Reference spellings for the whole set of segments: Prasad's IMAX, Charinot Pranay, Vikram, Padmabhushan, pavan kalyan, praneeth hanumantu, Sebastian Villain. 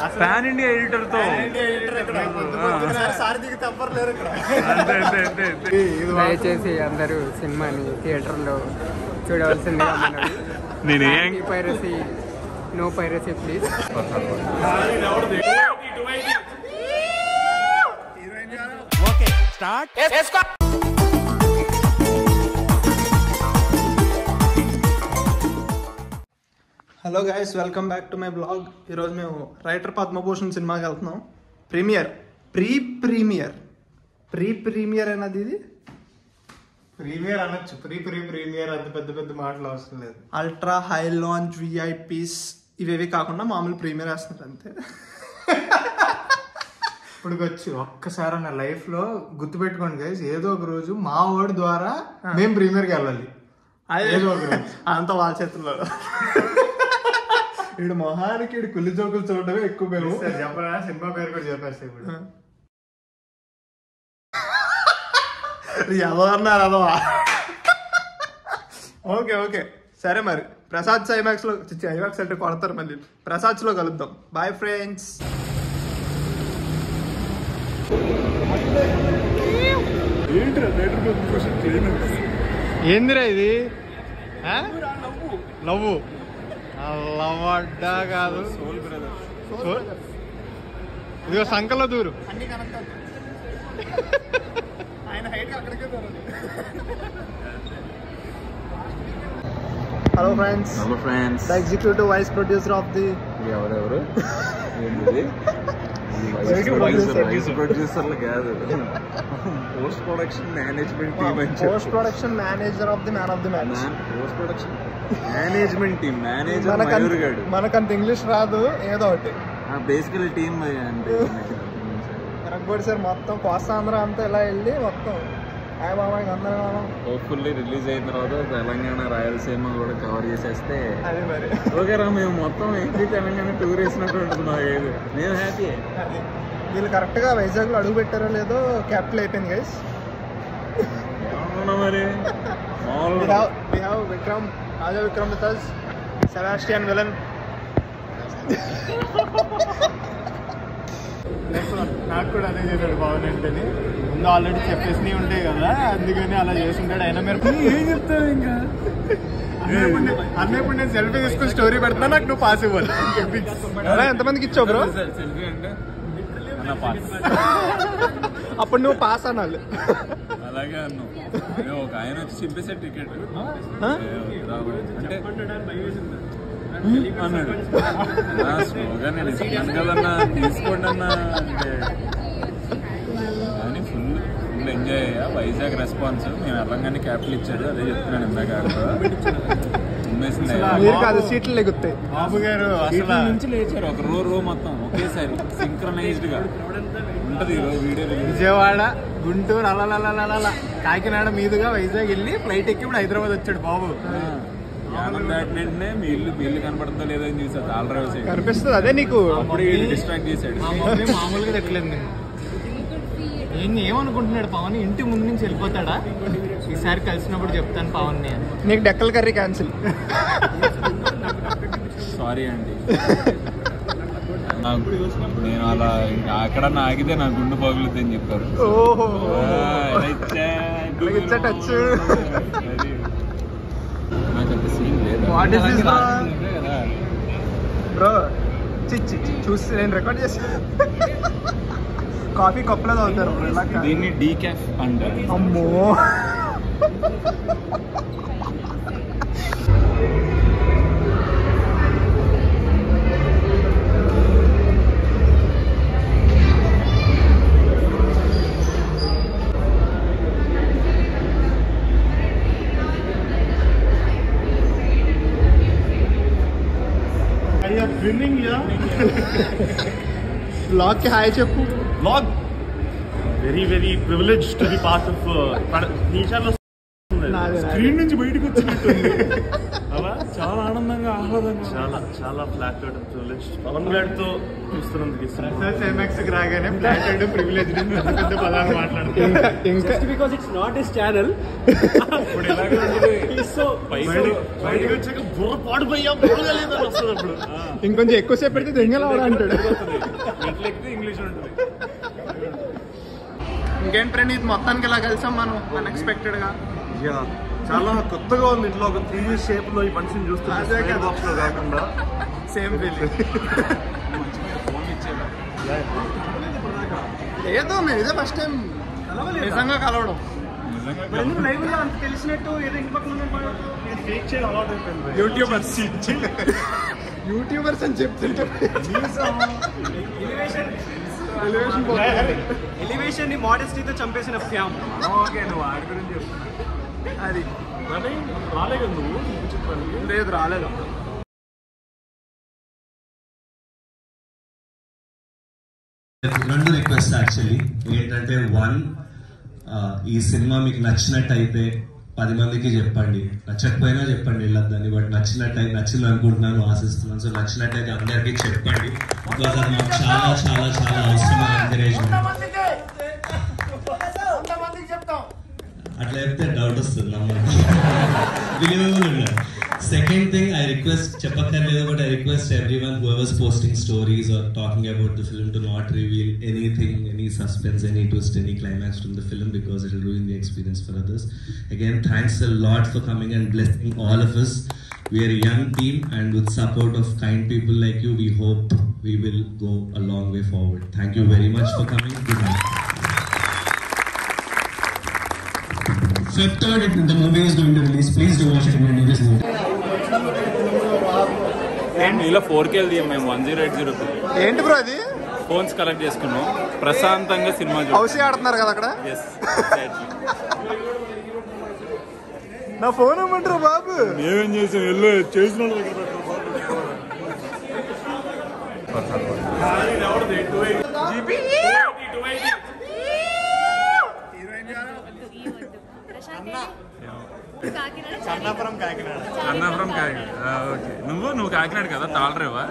Pan India editor to. Pan India editor. Hello guys, welcome back to my vlog. Today I am writer Padmabhushan cinema Pre-premiere na didi? Premiere anach pre-premiere adu pedda maatla avasam ledhu. Ultra high launch VIPs iveve kaakunda maamulu premiere astharu ante. Ipudukochi okkasari na life lo guttu pettukondi guys, edo oka roju ma word dwara mem premiere ki vellali. Edo oka roju anta vaal chetralo. It's a kid who is a kid who is a kid who is a kid who is a kid Okay, okay. Sorry, Mari. Prasad's IMAX. Prasad's IMAX. Bye, friends. Love. Allah Dagadu. Soul brother. Soul? You are Sankala Duru. Hello, friends. Hello, friends. The executive vice producer of the. Yeah, whatever. Vice producer. Post-production management team. Post-production manager of the man of the match. Post-production management team. Manager of Mayurgadu. Manakanth English Radu. Basically team. Ragbod sir, Mattam Kwasandra anta ela elli Mattam. Hi mama, andra mama. Hopefully release ayin tarvata Telangana Rayalaseema kuda cover cheseste. Adi mari. Okay ra mem Mattam entry Telangana tour chesinattu untundi naaku. Nenu happy. Will correct ga Vizag lo adugu pettaro ledo capital ayipindi guys. We have Vikram, Raja Vikram with us, Sebastian Villain. Next one, నాకు కూడా అదే చేశాడు పవన్ అంటేనే ముందు already చెప్పేసినవి ఉంటాయి కదా అందుకని అలా చేస్తుంటాడు అయినా మీరు ఏం చెప్తావు ఇంకా అన్నప్పుడు నేను సెల్ఫీ తీసుకుని స్టోరీ పెడతా నాకు నువ్వు పాస్ ఇవ్వాలి ఎంతమందికి ఇచ్చావు బ్రో సెల్ఫీ అంటే అప్పుడు నువ్వు పాస్ అనాలి అలాగే అన్నావు ఒక ఆయన వచ్చి చింపేసే టికెట్ అన్నాడు నేను ఇస్తాను కదన్నా తీసుకోండి అన్నా అంటే కానీ ఫుల్ ఫుల్ ఎంజాయ్ అయ్యా వైజాగ్ రెస్పాన్స్ నేను అర్థంగానే క్యాపిటల్ ఇచ్చాడు అదే చెప్తున్నాను ఇందాక సీట్లు లెగుతాయి బాబు గారు అసలు నుంచి లేచారు ఒక రో రో మొత్తం ఒకేసారి సింక్రనైజ్డ్ గా ఉంటది వీడియో విజయవాడ గుంటూరు అలా కాకినాడ మీదుగా వైజాగ్ వెళ్ళి ఫ్లైట్ ఎక్కి ఇప్పుడు హైదరాబాద్ వచ్చాడు బాబు దాటినంటే మీ ఇల్లు మీ ఇల్లు కనపడతా లేదో అని చూసాడు ఆల్రెడీ కనిపిస్తుంది అదే నీకు అప్పుడు డిస్ట్రాక్ట్ చేశాడు మామూలుగా తిట్టలేదు నేను ఏమనుకుంటున్నాడు పవన్ ఇంటి ముందు నుంచి వెళ్ళిపోతాడా ఈసారి కలిసినప్పుడు చెప్తాను పవన్ ని నీకు డెక్కల కర్రీ క్యాన్సిల్ సారీ అండి నేను అలా అక్కడ ఆగితే నా గుండు పగులుద్ది అని చెప్పారు ఓహో What is this bro? Choose and record yes. Coffee couple avutaru bro. Deenni decaf under. Ammo. Winning yeah. Vlog ke hi cheppu vlog very privileged to be part of Nisha lo screen nunchi bayitiki vachinattu ava చాలా flattered and privileged Pawan గారితో చూస్తున్నందుకు Prasad IMAX కి రాగానే flattered privileged పెద్ద పదాలు మాట్లాడుతున్నారు just because it's not his channel ఇప్పుడు ఎలాగో సో బయటికి వచ్చాక బుర్ర పాడుపోయా బుర్రలేదు అసలు అప్పుడు ఇంకొంచెం ఎక్కువసేపు పెడితే దెంగలా అవడా అంటాడు ఎట్లెక్తే ఇంగ్లీష్ ఉంటుంది ఇంకేం ప్రణీత్ మొత్తానికి ఇలా కలిసాం మనం అన్ఎక్స్పెక్టెడ్ గా చాలా కొత్తగా ఉంది ఇంట్లో ఒక 3D షేప్ లో ఈ మనిషిని చూస్తున్నాం బాక్స్ లో కాకుండా సేమ్ ఫీలింగ్ ఏదో మేము ఇదే ఫస్ట్ టైం నిజంగా కలవడం తెలిసినట్టు ఏదో ఇంటి పక్కన యూట్యూబర్స్ యూట్యూబర్స్ అని చెప్తుంటే ఎలివేషన్ ని మోడెస్టీతో చంపేసిన ఫ్యామ్ ఓకే నువ్వు ఆడి గురించి అది రాలేదు నువ్వు లేదు రాలేదు రెండు రిక్వెస్ట్ యాక్చువల్లీ ఏంటంటే వన్ ఈ సినిమా మీకు నచ్చినట్టయితే 10 మందికి చెప్పండి నచ్చకపోయినా చెప్పండి వెళ్ళొద్దని బట్ నచ్చినట్టయితే నచ్చింది అనుకుంటున్నాను ఆశిస్తున్నాను సో నచ్చినట్టయితే అందరికీ చెప్పండి బికాజ్ అది నాకు చాలా చాలా చాలా అవసరమైన ఎంకరేజ్మెంట్ అట్లా చెప్తే డౌట్ వస్తుంది నమ్మకం సెకండ్ థింగ్ ఐ రిక్వెస్ట్ చెప్పక్కర్లేదు but I request everyone whoever's posting stories or talking about the film to not reveal anything any suspense any twist any climax from the film because it will ruin the experience for others again thanks a lot for coming and blessing all of us. We are a young team and with support of kind people like you we hope we will go a long way forward. Thank you very much for coming. Good night. Fifth third, the movie is going to release. Please do watch it in your nearest theater. And ila 4K ldiyam mem 1080. Enti bro adi? Phones collect cheskunnam. Prasantanga cinema joodu. Avasi aadtunnaru kada akkada? Yes. Na phone ammantaru babu. Em chesam ello chesinaru daggara pettu babu. Hari never the 280. GB 280. Annapuram Kakinada okay నువ్వు కాకినాడ కదా తాళరేవా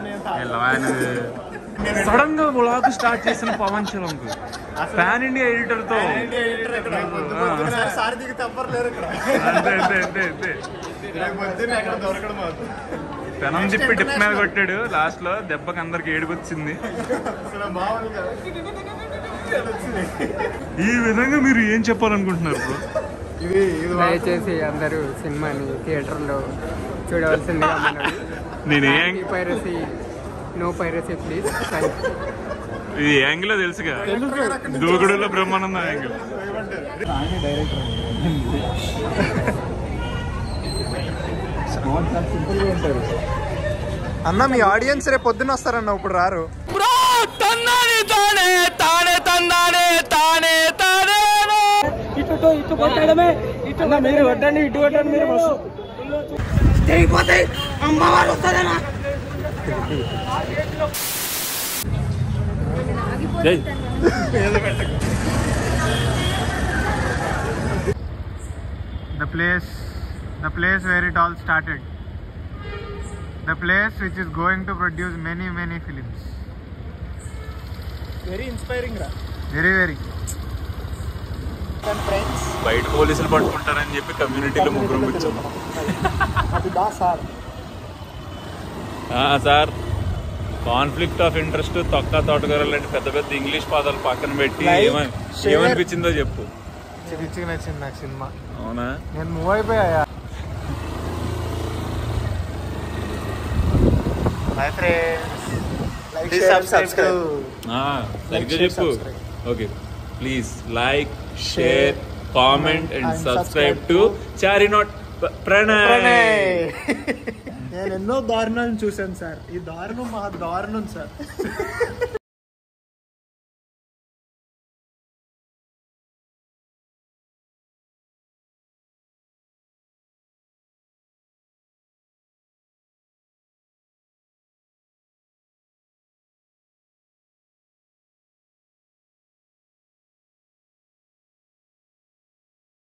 sudden గా blog start చేసిన పవన్ శివంకు pan India editor తో పెనం తిప్పి dip మీద కొట్టాడు లాస్ట్ లో దెబ్బకి అందరికి ఏడుకొచ్చింది ఈ విధంగా మీరు ఏం చెప్పాలనుకుంటున్నారు దయచేసి అందరూ సినిమాని థియేటర్లో చూడవలసిందిగా మనం పైరసీ నో పైరసీ ప్లీజ్ ఇది యాంగిల్లో తెలుసుగా దూకుడులో బ్రహ్మానంద యాంగిల్ అన్న మీ ఆడియన్స్ రేపు పొద్దున వస్తారన్న ఇప్పుడు రారు ఇటు కొట్టడమే ఇటు మీరు కొట్టండి ఇటు కొట్టండి మీరు బస్సు తెగిపోతే అమ్మవారు వస్తారేనా The place where it all started. The place which is going to produce many films. Very inspiring ra. Very. బయట పోలీసులు పట్టుకుంటారని చెప్పి కమ్యూనిటీలో ముగ్గురం కూర్చున్నాం సార్ కాన్ఫ్లిక్ట్ ఆఫ్ ఇంట్రెస్ట్ తొక్క తోటకూర లాంటి పెద్ద ఇంగ్లీష్ పదాలు పక్కన పెట్టి ఏమనిపించిందో చెప్పు నచ్చింది నాకు సినిమా అవునా నేను మూవ్ అయిపోయా సరిగ్గా చెప్పు okay please like share, comment and subscribe to Charinot Pranay. Nenno darnam chusam sir. Ee darnam maha darnam sir.